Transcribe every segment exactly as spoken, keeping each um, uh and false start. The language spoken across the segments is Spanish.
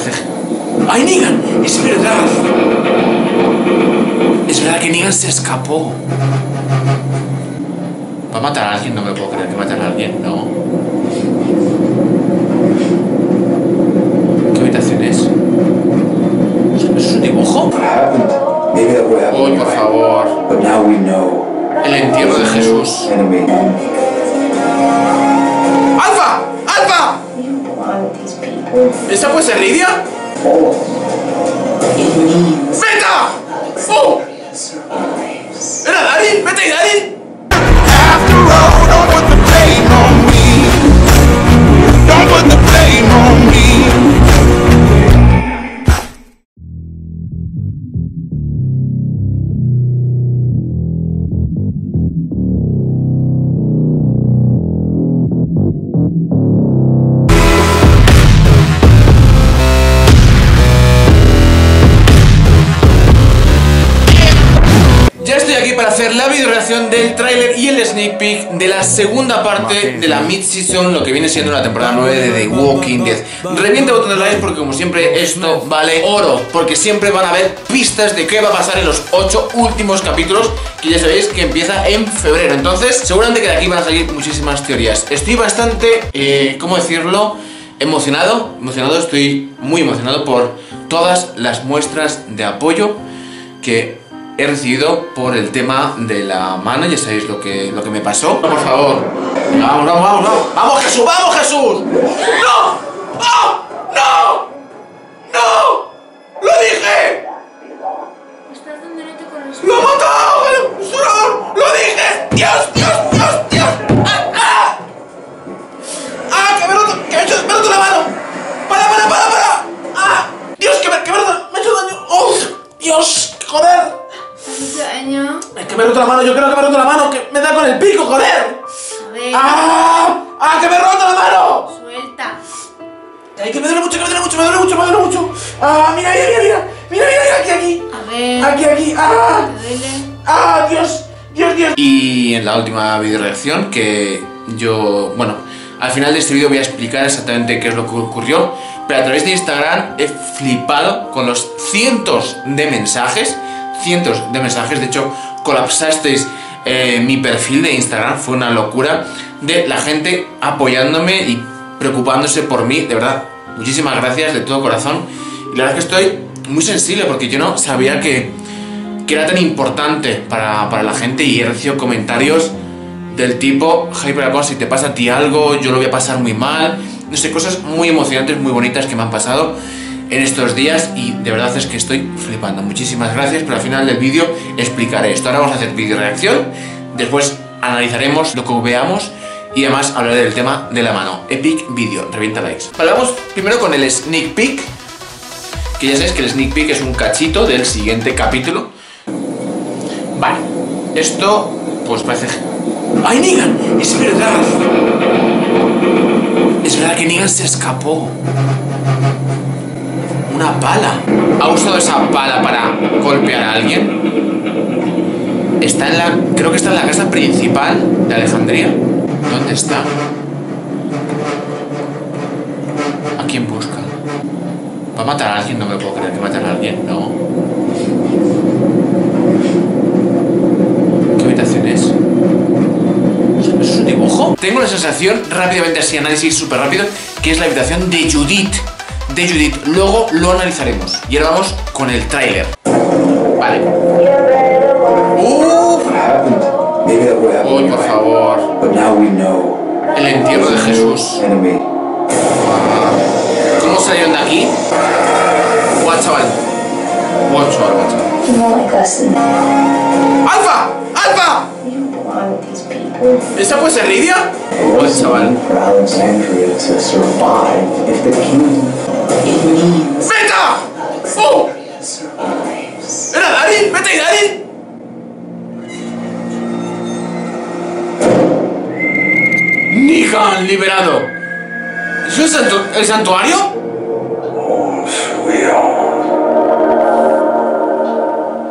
ceja. ¡Ay, Negan! ¡Es verdad! Es verdad que Negan se escapó. ¿Va a matar a alguien? No me puedo creer que matar a alguien, no. ¿Qué habitación es? ¿Es un dibujo? Oh, por favor. El entierro de Jesús. ¡Alpha! ¡Alpha! ¿Esta puede ser Lydia? ¡Beta! ¡Oh! ¿Era Daryl? ¡Beta y Daryl! Del tráiler y el sneak peek de la segunda parte de la mid-season, lo que viene siendo la temporada nueve de The Walking Dead. Revienta el botón de like porque, como siempre, esto vale oro, porque siempre van a haber pistas de qué va a pasar en los ocho últimos capítulos, que ya sabéis que empieza en febrero. Entonces seguramente que de aquí van a salir muchísimas teorías. Estoy bastante, eh, ¿cómo decirlo? Emocionado, emocionado, estoy muy emocionado por todas las muestras de apoyo que he recibido por el tema de la mano. Ya sabéis lo que, lo que me pasó. Por favor, vamos, vamos, vamos, vamos. ¡Vamos, Jesús! ¡Vamos, Jesús! ¡No! ¡Oh! ¡No! ¡No! ¡Lo dije! Estás donde no te conoces. ¡Lo he matado! ¡Jesús! ¡Lo dije! ¡Dios, Dios, Dios, Dios! ¡Ah! ¡Ah! ¡Ah! ¡Que me he roto! ¡Que me he hecho, me he roto la mano! ¡Para, para, para, para! ¡Ah! ¡Dios, que me, que me he roto! ¡Me he hecho daño! ¡Oh! ¡Dios! ¡Joder! Daño. Es que me he roto la mano, yo creo que me he roto la mano, que me da con el pico, joder. A ver. ¡Ah! ¡Ah, que me he roto la mano! Suelta. Ay, que me duele mucho, que me duele mucho, me duele mucho, me duele mucho. Ah, mira, mira, mira, mira, mira, aquí, aquí. A ver. Aquí, aquí, ah. Me duele. Ah, Dios, Dios, Dios. Y en la última videoreacción que yo, bueno, al final de este vídeo voy a explicar exactamente qué es lo que ocurrió, pero a través de Instagram he flipado con los cientos de mensajes. Cientos de mensajes, de hecho colapsasteis eh, mi perfil de Instagram, fue una locura de la gente apoyándome y preocupándose por mí, de verdad, muchísimas gracias de todo corazón. Y la verdad es que estoy muy sensible porque yo no sabía que, que era tan importante para, para la gente, y he recibido comentarios del tipo: HYPER HALCON, si te pasa a ti algo, yo lo voy a pasar muy mal, no sé, cosas muy emocionantes, muy bonitas que me han pasado en estos días, y de verdad es que estoy flipando. Muchísimas gracias, pero al final del vídeo explicaré esto. Ahora vamos a hacer vídeo reacción, después analizaremos lo que veamos y además hablaré del tema de la mano. Epic vídeo, revienta likes. Vale, vamos primero con el sneak peek, que ya sabéis que el sneak peek es un cachito del siguiente capítulo. Vale, esto pues parece... ¡Ay, Negan! ¡Es verdad! Es verdad que Negan se escapó. Una pala. ¿Ha usado esa pala para golpear a alguien? Está en la... creo que está en la casa principal de Alejandría. ¿Dónde está? ¿A quién busca? ¿Va a matar a alguien? No me puedo creer que matar a alguien, no. ¿Qué habitación es? ¿Es un dibujo? Tengo la sensación, rápidamente así, análisis súper rápido, que es la habitación de Judith. De Judith, luego lo analizaremos. Y ahora vamos con el tráiler. Vale. ¡Uff! ¡Oh, por favor! El entierro de Jesús. ¿Cómo salieron de aquí? Guau, chaval. Guau, chaval, guau, chaval. ¡Alpha! ¡Alpha! ¿Esta puede ser Lydia? Guau, chaval. ¡Beta! ¡Oh! ¿Era Daryl? ¿Beta y Daryl? ¡Negan liberado! ¿Eso es santu el santuario?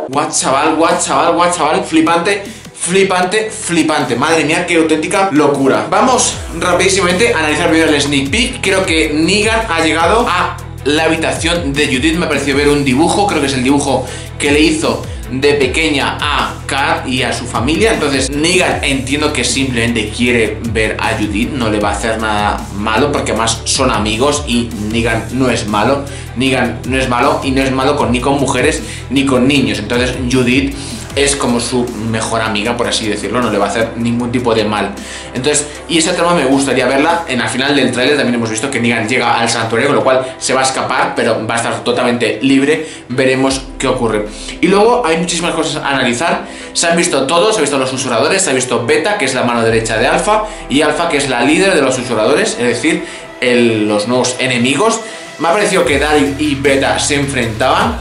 Guau, chaval, guau, chaval, guau, chaval. Flipante, flipante, flipante. Madre mía, qué auténtica locura. Vamos rapidísamente a analizar primero el sneak peek. Creo que Negan ha llegado a la habitación de Judith. Me pareció ver un dibujo, creo que es el dibujo que le hizo de pequeña a Kat y a su familia. Entonces Negan entiendo que simplemente quiere ver a Judith, no le va a hacer nada malo porque además son amigos y Negan no es malo. Negan no es malo y no es malo con, ni con mujeres ni con niños. Entonces Judith es como su mejor amiga, por así decirlo, no le va a hacer ningún tipo de mal. Entonces, y esa trama me gustaría verla. En el final del tráiler también hemos visto que Negan llega al santuario, con lo cual se va a escapar, pero va a estar totalmente libre. Veremos qué ocurre. Y luego hay muchísimas cosas a analizar. Se han visto todos, se han visto los susurradores, se ha visto Beta, que es la mano derecha de Alpha, y Alpha, que es la líder de los susurradores, es decir, el, los nuevos enemigos. Me ha parecido que Daryl y Beta se enfrentaban.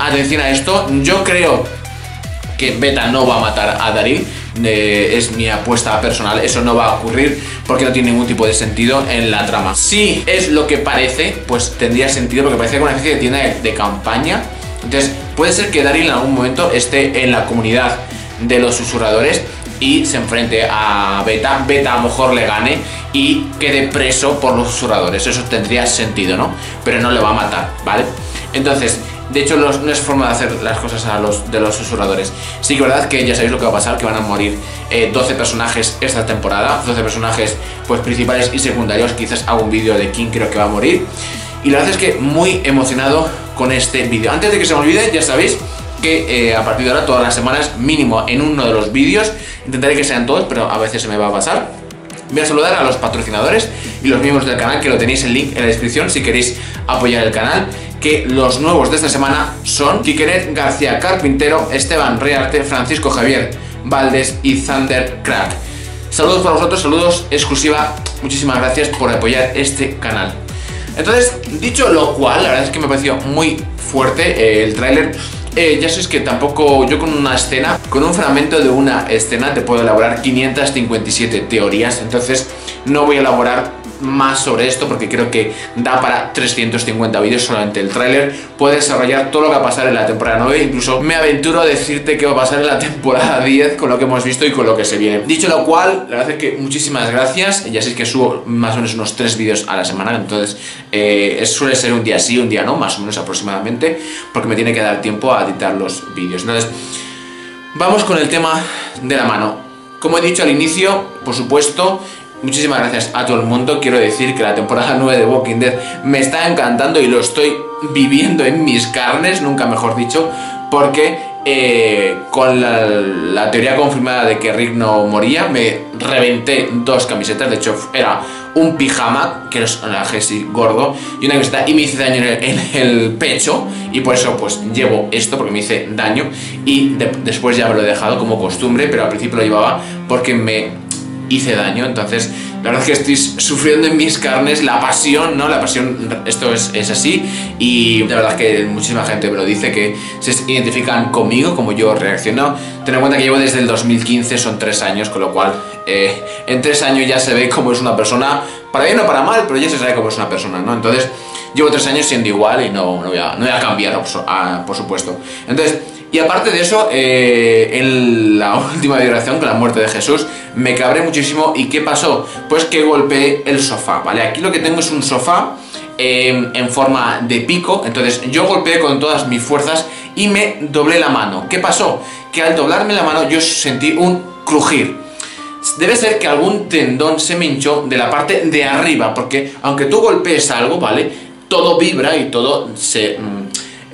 Atención a esto, yo creo que Beta no va a matar a Daryl, eh, es mi apuesta personal, eso no va a ocurrir porque no tiene ningún tipo de sentido en la trama. Si es lo que parece, pues tendría sentido porque parece que es una especie de tienda de, de campaña. Entonces puede ser que Daryl en algún momento esté en la comunidad de los susurradores y se enfrente a Beta, Beta a lo mejor le gane y quede preso por los susurradores, eso tendría sentido, ¿no? Pero no le va a matar, ¿vale? Entonces, de hecho, los, no es forma de hacer las cosas a los, de los susurradores. Sí que es verdad que ya sabéis lo que va a pasar, que van a morir eh, doce personajes esta temporada, doce personajes pues principales y secundarios, quizás hago un vídeo de quién creo que va a morir. Y la verdad es que muy emocionado con este vídeo. Antes de que se me olvide, ya sabéis que eh, a partir de ahora, todas las semanas, mínimo en uno de los vídeos, intentaré que sean todos, pero a veces se me va a pasar. Voy a saludar a los patrocinadores y los miembros del canal, que lo tenéis el link en la descripción si queréis apoyar el canal, que los nuevos de esta semana son Quiqueret García Carpintero, Esteban Rearte, Francisco Javier Valdés y Thunder Crack. Saludos para vosotros, saludos exclusiva, muchísimas gracias por apoyar este canal. Entonces, dicho lo cual, la verdad es que me pareció muy fuerte eh, el tráiler. Eh, ya sabéis que tampoco yo con una escena, con un fragmento de una escena te puedo elaborar quinientas cincuenta y siete teorías, entonces no voy a elaborar más sobre esto porque creo que da para trescientos cincuenta vídeos solamente el tráiler. Puede desarrollar todo lo que va a pasar en la temporada nueve, incluso me aventuro a decirte qué va a pasar en la temporada diez con lo que hemos visto y con lo que se viene. Dicho lo cual, la verdad es que muchísimas gracias, ya sabéis que subo más o menos unos tres vídeos a la semana, entonces eh, suele ser un día sí, un día no, más o menos aproximadamente, porque me tiene que dar tiempo a editar los vídeos. Entonces, vamos con el tema de la mano. Como he dicho al inicio, por supuesto, muchísimas gracias a todo el mundo. Quiero decir que la temporada nueve de Walking Dead me está encantando y lo estoy viviendo en mis carnes, nunca mejor dicho, porque eh, con la, la teoría confirmada de que Rick no moría, me reventé dos camisetas. De hecho, era un pijama, que es una Jessie gordo, y una camiseta, y me hice daño en el, en el pecho, y por eso pues llevo esto, porque me hice daño, y de, después ya me lo he dejado como costumbre, pero al principio lo llevaba porque me hice daño. Entonces la verdad es que estoy sufriendo en mis carnes la pasión, ¿no? La pasión, esto es, es así, y la verdad es que muchísima gente me lo dice, que se identifican conmigo, como yo reacciono. Ten en cuenta que llevo desde el dos mil quince, son tres años, con lo cual eh, en tres años ya se ve cómo es una persona, para bien o para mal, pero ya se sabe cómo es una persona, ¿no? Entonces llevo tres años siendo igual y no, no, voy, a, no voy a cambiar, por supuesto. Entonces, y aparte de eso, eh, en la última vibración con la muerte de Jesús, me cabré muchísimo. ¿Y qué pasó? Pues que golpeé el sofá, ¿vale? Aquí lo que tengo es un sofá eh, en forma de pico, entonces yo golpeé con todas mis fuerzas y me doblé la mano. ¿Qué pasó? Que al doblarme la mano yo sentí un crujir. Debe ser que algún tendón se me hinchó de la parte de arriba, porque aunque tú golpees algo, ¿vale? Todo vibra y todo se... Mmm,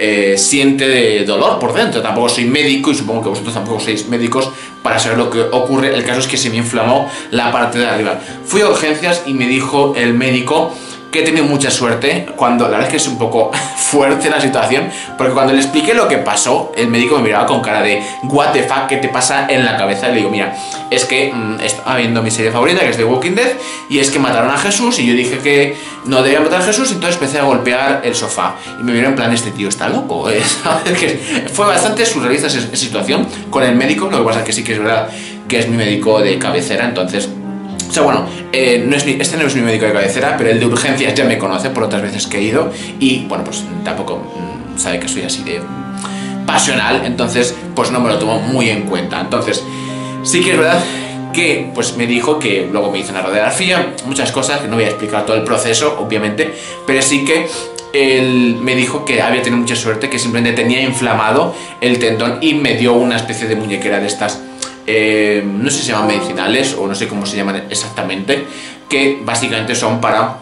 Eh, siente de dolor por dentro. Tampoco soy médico y supongo que vosotros tampoco sois médicos para saber lo que ocurre. El caso es que se me inflamó la parte de arriba. Fui a urgencias y me dijo el médico que he tenido mucha suerte, cuando la verdad es que es un poco fuerte la situación, porque cuando le expliqué lo que pasó, el médico me miraba con cara de what the fuck, ¿qué te pasa en la cabeza? Y le digo, mira, es que mmm, estaba viendo mi serie favorita, que es The Walking Dead, y es que mataron a Jesús, y yo dije que no debía matar a Jesús, entonces empecé a golpear el sofá, y me miró en plan, este tío está loco, ¿eh? ¿Sabes? Que fue bastante surrealista esa situación con el médico. Lo que pasa es que sí que es verdad que es mi médico de cabecera, entonces... O sea, bueno, eh, no es mi, este no es mi médico de cabecera, pero el de urgencias ya me conoce por otras veces que he ido y, bueno, pues tampoco mmm, sabe que soy así de mmm, pasional, entonces, pues no me lo tomo muy en cuenta. Entonces, sí que es verdad que, pues me dijo que luego me hizo una radiografía, muchas cosas, que no voy a explicar todo el proceso, obviamente, pero sí que él me dijo que había tenido mucha suerte, que simplemente tenía inflamado el tendón y me dio una especie de muñequera de estas, eh, no sé si se llaman medicinales o no sé cómo se llaman exactamente, que básicamente son para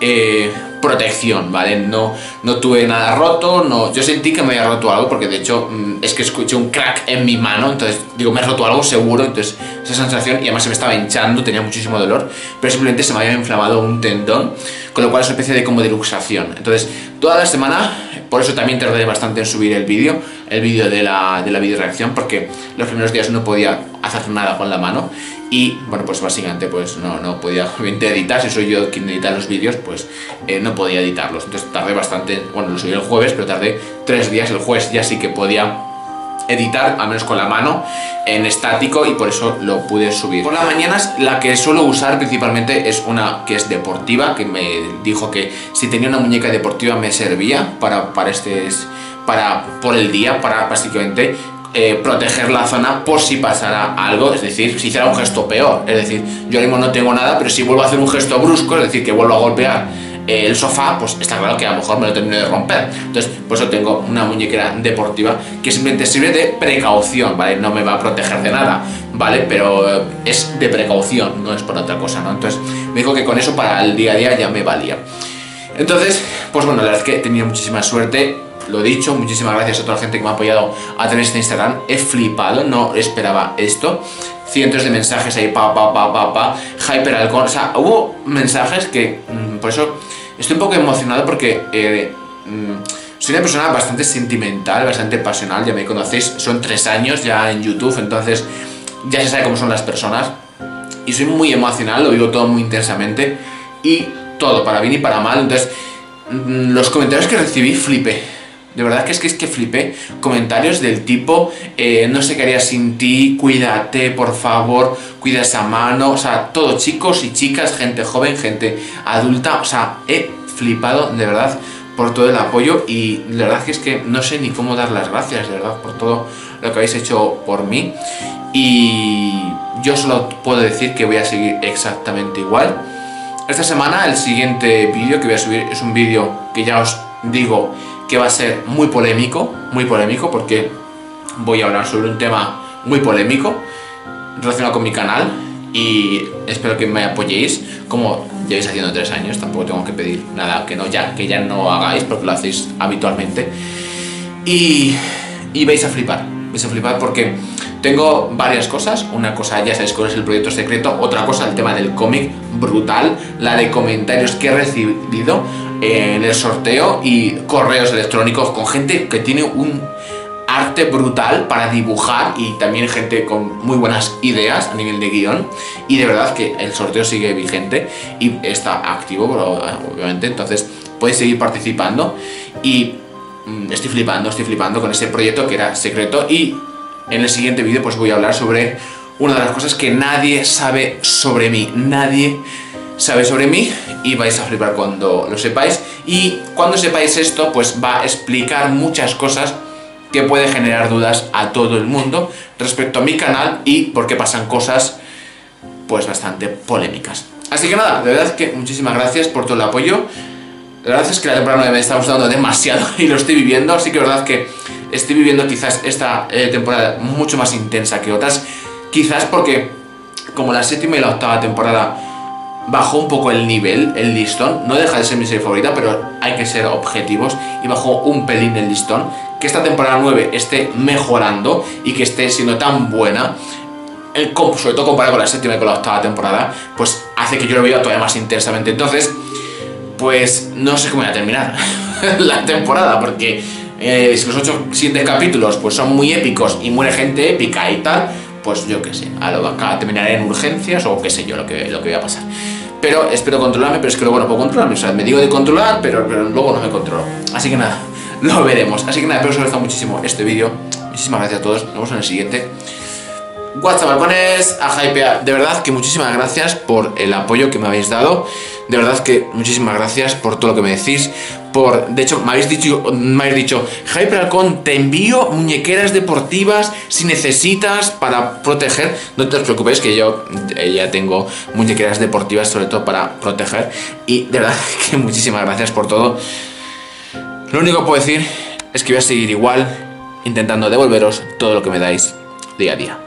eh, protección, ¿vale? No, no tuve nada roto, no, yo sentí que me había roto algo porque de hecho es que escuché un crack en mi mano, entonces digo, me he roto algo seguro, entonces esa sensación, y además se me estaba hinchando, tenía muchísimo dolor, pero simplemente se me había inflamado un tendón, con lo cual es una especie de como de luxación. Entonces toda la semana, por eso también tardé bastante en subir el vídeo, el vídeo de la, de la videoreacción, porque los primeros días no podía hacer nada con la mano. Y bueno, pues básicamente pues no, no podía editar, si soy yo quien edita los vídeos, pues eh, no podía editarlos. Entonces tardé bastante, bueno, lo subí el jueves, pero tardé tres días, el jueves ya sí que podía editar, al menos con la mano, en estático, y por eso lo pude subir. Por las mañanas la que suelo usar principalmente es una que es deportiva, que me dijo que si tenía una muñeca deportiva me servía para, para, este, para por el día, para básicamente... Eh, proteger la zona por si pasara algo, es decir, si hiciera un gesto peor, es decir, yo ahora mismo no tengo nada, pero si vuelvo a hacer un gesto brusco, es decir, que vuelvo a golpear eh, el sofá, pues está claro que a lo mejor me lo termino de romper. Entonces, por eso tengo una muñequera deportiva que simplemente sirve de precaución, ¿vale? No me va a proteger de nada, ¿vale? Pero eh, es de precaución, no es por otra cosa, ¿no? Entonces, me dijo que con eso para el día a día ya me valía. Entonces, pues bueno, la verdad es que he tenido muchísima suerte. Lo dicho, muchísimas gracias a toda la gente que me ha apoyado a través de Instagram. He flipado, no esperaba esto. Cientos de mensajes ahí, pa, pa, pa, pa, pa. Hyper Halcon, o sea, hubo mensajes que, mmm, por eso, estoy un poco emocionado porque eh, mmm, soy una persona bastante sentimental, bastante pasional, ya me conocéis. Son tres años ya en YouTube, entonces ya se sabe cómo son las personas. Y soy muy emocional, lo vivo todo muy intensamente. Y todo, para bien y para mal. Entonces, mmm, los comentarios que recibí, flipé. De verdad que es que es que flipé, comentarios del tipo, eh, no sé qué haría sin ti, cuídate por favor, cuida esa mano, o sea, todo, chicos y chicas, gente joven, gente adulta, o sea, he flipado de verdad por todo el apoyo y la verdad que es que no sé ni cómo dar las gracias, de verdad, por todo lo que habéis hecho por mí. Y yo solo puedo decir que voy a seguir exactamente igual. Esta semana el siguiente vídeo que voy a subir es un vídeo que ya os digo que va a ser muy polémico, muy polémico, porque voy a hablar sobre un tema muy polémico relacionado con mi canal y espero que me apoyéis, como lleváis haciendo tres años, tampoco tengo que pedir nada que no ya, que ya no hagáis porque lo hacéis habitualmente, y, y vais a flipar, vais a flipar porque tengo varias cosas. Una cosa ya sabéis cuál es el proyecto secreto, otra cosa el tema del cómic brutal, la de comentarios que he recibido en el sorteo y correos electrónicos con gente que tiene un arte brutal para dibujar y también gente con muy buenas ideas a nivel de guión, y de verdad que el sorteo sigue vigente y está activo, obviamente, entonces podéis seguir participando y estoy flipando, estoy flipando con ese proyecto que era secreto. Y en el siguiente vídeo pues voy a hablar sobre una de las cosas que nadie sabe sobre mí, nadie sabe sobre mí, y vais a flipar cuando lo sepáis. Y cuando sepáis esto, pues va a explicar muchas cosas que puede generar dudas a todo el mundo respecto a mi canal y porque pasan cosas pues bastante polémicas. Así que nada, de verdad que muchísimas gracias por todo el apoyo. La verdad es que la temporada me está gustando demasiado y lo estoy viviendo, así que la verdad que estoy viviendo quizás esta eh, temporada mucho más intensa que otras, quizás porque como la séptima y la octava temporada bajó un poco el nivel, el listón, no deja de ser mi serie favorita, pero hay que ser objetivos, y bajó un pelín el listón, que esta temporada nueve esté mejorando y que esté siendo tan buena, el, sobre todo comparado con la séptima y con la octava temporada, pues hace que yo lo vea todavía más intensamente. Entonces, pues no sé cómo voy a terminar la temporada, porque eh, si los ocho, siete capítulos pues son muy épicos y muere gente épica y tal, pues yo qué sé, a lo acá terminaré en urgencias o qué sé yo lo que, lo que voy a pasar. Pero espero controlarme, pero es que luego no puedo controlarme. O sea, me digo de controlar, pero, pero luego no me controlo. Así que nada, lo veremos. Así que nada, espero que os haya gustado muchísimo este vídeo. Muchísimas gracias a todos. Nos vemos en el siguiente. WhatsApp, balcones, a HYPER. De verdad que muchísimas gracias por el apoyo que me habéis dado. De verdad que muchísimas gracias por todo lo que me decís. Por, de hecho, me habéis dicho, me habéis dicho, HYPER HALCON, te envío muñequeras deportivas si necesitas para proteger. No te preocupéis que yo eh, ya tengo muñequeras deportivas, sobre todo para proteger. Y de verdad que muchísimas gracias por todo. Lo único que puedo decir es que voy a seguir igual, intentando devolveros todo lo que me dais día a día.